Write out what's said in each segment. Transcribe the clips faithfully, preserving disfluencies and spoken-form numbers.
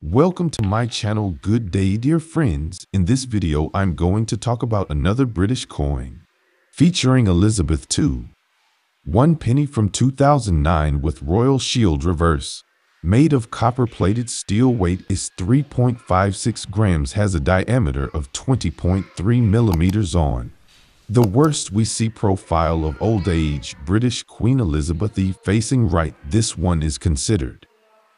Welcome to my channel. Good day, dear friends. In this video, I'm going to talk about another British coin featuring Elizabeth the Second. One penny from two thousand nine with Royal Shield reverse, made of copper-plated steel, weight is three point five six grams, has a diameter of twenty point three millimeters on the worst we see profile of old age British Queen Elizabeth the Second facing right. This one is considered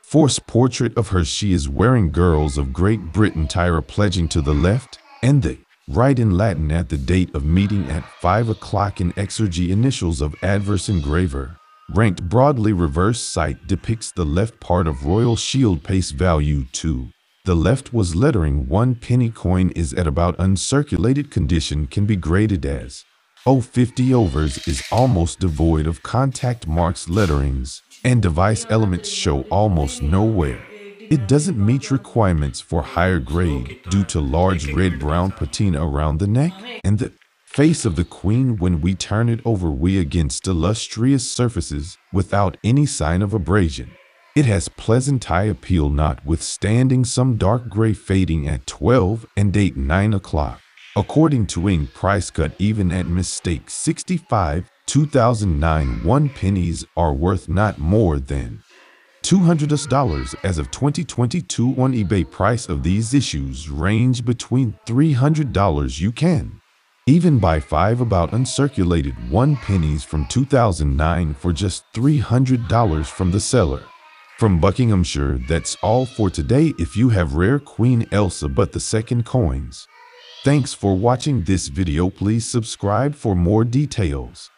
forced portrait of her. She is wearing Girls of Great Britain Tyra pledging to the left and the right in Latin at the date of meeting at five o'clock in exergy. Initials of adverse engraver ranked broadly reverse. Site depicts the left part of Royal Shield. Pace value to the left was lettering. One penny coin is at about uncirculated condition, can be graded as zero fifty overs, is almost devoid of contact marks, letterings, and device elements show almost nowhere. It doesn't meet requirements for higher grade due to large red-brown patina around the neck and the face of the Queen. When we turn it over, we against illustrious surfaces without any sign of abrasion. It has pleasant eye appeal, notwithstanding some dark gray fading at twelve and date nine o'clock. According to Ing price cut even at mistake sixty-five, two thousand nine, one pennies are worth not more than two hundred U S dollars as of twenty twenty-two on eBay. Price of these issues range between three hundred dollars. You can even buy five about uncirculated one pennies from two thousand nine for just three hundred dollars from the seller. From Buckinghamshire, that's all for today. If you have rare Queen Elizabeth the Second coins. Thanks for watching this video. Please subscribe for more details.